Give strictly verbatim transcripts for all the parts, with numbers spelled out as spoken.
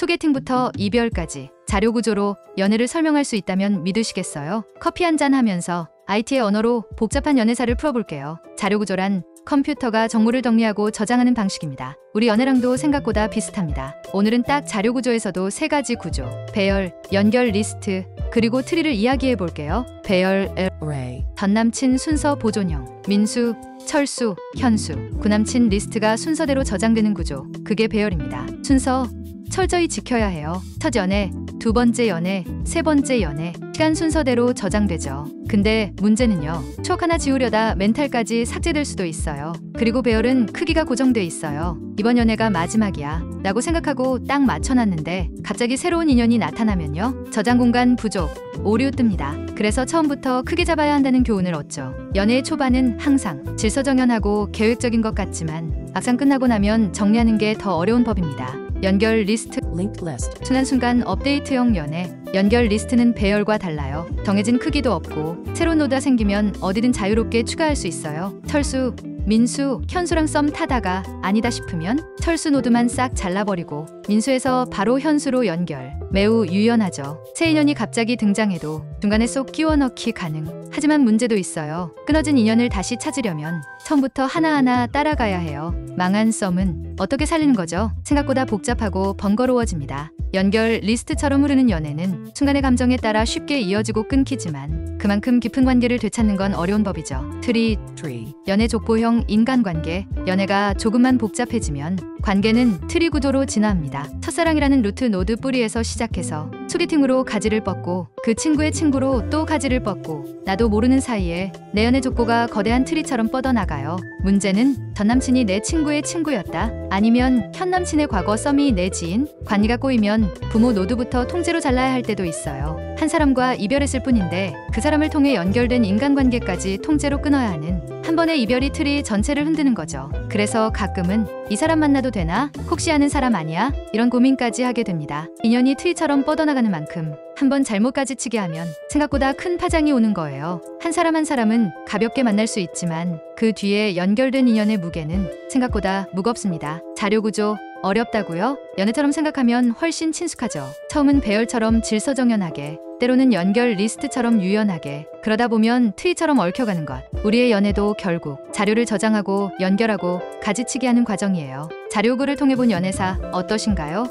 소개팅부터 이별까지 자료 구조로 연애를 설명할 수 있다면 믿으시겠어요? 커피 한잔 하면서 아이티의 언어로 복잡한 연애사를 풀어볼게요. 자료 구조란 컴퓨터가 정보를 정리하고 저장하는 방식입니다. 우리 연애랑도 생각보다 비슷합니다. 오늘은 딱 자료 구조에서도 세 가지 구조, 배열, 연결 리스트, 그리고 트리를 이야기해 볼게요. 배열, array. 전남친 순서 보존형, 민수, 철수, 현수, 구남친 리스트가 순서대로 저장되는 구조, 그게 배열입니다. 순서, 철저히 지켜야 해요. 첫 연애, 두 번째 연애, 세 번째 연애, 시간 순서대로 저장되죠. 근데 문제는요, 추억 하나 지우려다 멘탈까지 삭제될 수도 있어요. 그리고 배열은 크기가 고정돼 있어요. 이번 연애가 마지막이야 라고 생각하고 딱 맞춰놨는데 갑자기 새로운 인연이 나타나면요, 저장 공간 부족, 오류 뜹니다. 그래서 처음부터 크게 잡아야 한다는 교훈을 얻죠. 연애의 초반은 항상 질서정연하고 계획적인 것 같지만 막상 끝나고 나면 정리하는 게 더 어려운 법입니다. 연결 리스트, linked list. 순간순간 업데이트형 연애, 연결 리스트는 배열과 달라요. 정해진 크기도 없고 새로운 노드가 생기면 어디든 자유롭게 추가할 수 있어요. 철수, 민수, 현수랑 썸 타다가 아니다 싶으면 철수 노드만 싹 잘라버리고 민수에서 바로 현수로 연결. 매우 유연하죠. 새 인연이 갑자기 등장해도 중간에 쏙 끼워 넣기 가능. 하지만 문제도 있어요. 끊어진 인연을 다시 찾으려면 처음부터 하나하나 따라가야 해요. 망한 썸은 어떻게 살리는 거죠? 생각보다 복잡하고 번거로워집니다. 연결 리스트처럼 흐르는 연애는 순간의 감정에 따라 쉽게 이어지고 끊기지만 그만큼 깊은 관계를 되찾는 건 어려운 법이죠. 트리, 트리. 연애 족보형 인간관계. 연애가 조금만 복잡해지면 관계는 트리 구조로 진화합니다. 첫사랑이라는 루트 노드 뿌리에서 시작해서 소개팅으로 가지를 뻗고 그 친구의 친구로 또 가지를 뻗고 나도 모르는 사이에 내 연애 족보가 거대한 트리처럼 뻗어나가요. 문제는 전남친이 내 친구의 친구였다, 아니면 현남친의 과거 썸이 내 지인, 관리가 꼬이면 부모 노드부터 통째로 잘라야 할 때도 있어요. 한 사람과 이별했을 뿐인데 그 사람을 통해 연결된 인간관계까지 통째로 끊어야 하는, 한 번의 이별이 틀이 전체를 흔드는 거죠. 그래서 가끔은 이 사람 만나도 되나? 혹시 아는 사람 아니야? 이런 고민까지 하게 됩니다. 인연이 트리처럼 뻗어나가는 만큼 한번 잘못 가지치게 하면 생각보다 큰 파장이 오는 거예요. 한 사람 한 사람은 가볍게 만날 수 있지만 그 뒤에 연결된 인연의 무게는 생각보다 무겁습니다. 자료 구조 어렵다고요? 연애처럼 생각하면 훨씬 친숙하죠. 처음은 배열처럼 질서정연하게, 때로는 연결 리스트처럼 유연하게, 그러다 보면 트리처럼 얽혀가는 것. 우리의 연애도 결국 자료를 저장하고 연결하고 가지치기 하는 과정이에요. 자료구를 통해 본 연애사 어떠신가요?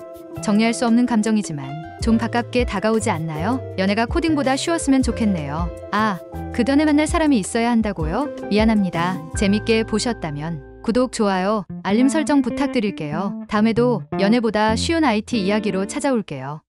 정리할 수 없는 감정이지만 좀 가깝게 다가오지 않나요? 연애가 코딩보다 쉬웠으면 좋겠네요. 아, 그 전에 만날 사람이 있어야 한다고요? 미안합니다. 재밌게 보셨다면 구독, 좋아요, 알림 설정 부탁드릴게요. 다음에도 연애보다 쉬운 아이티 이야기로 찾아올게요.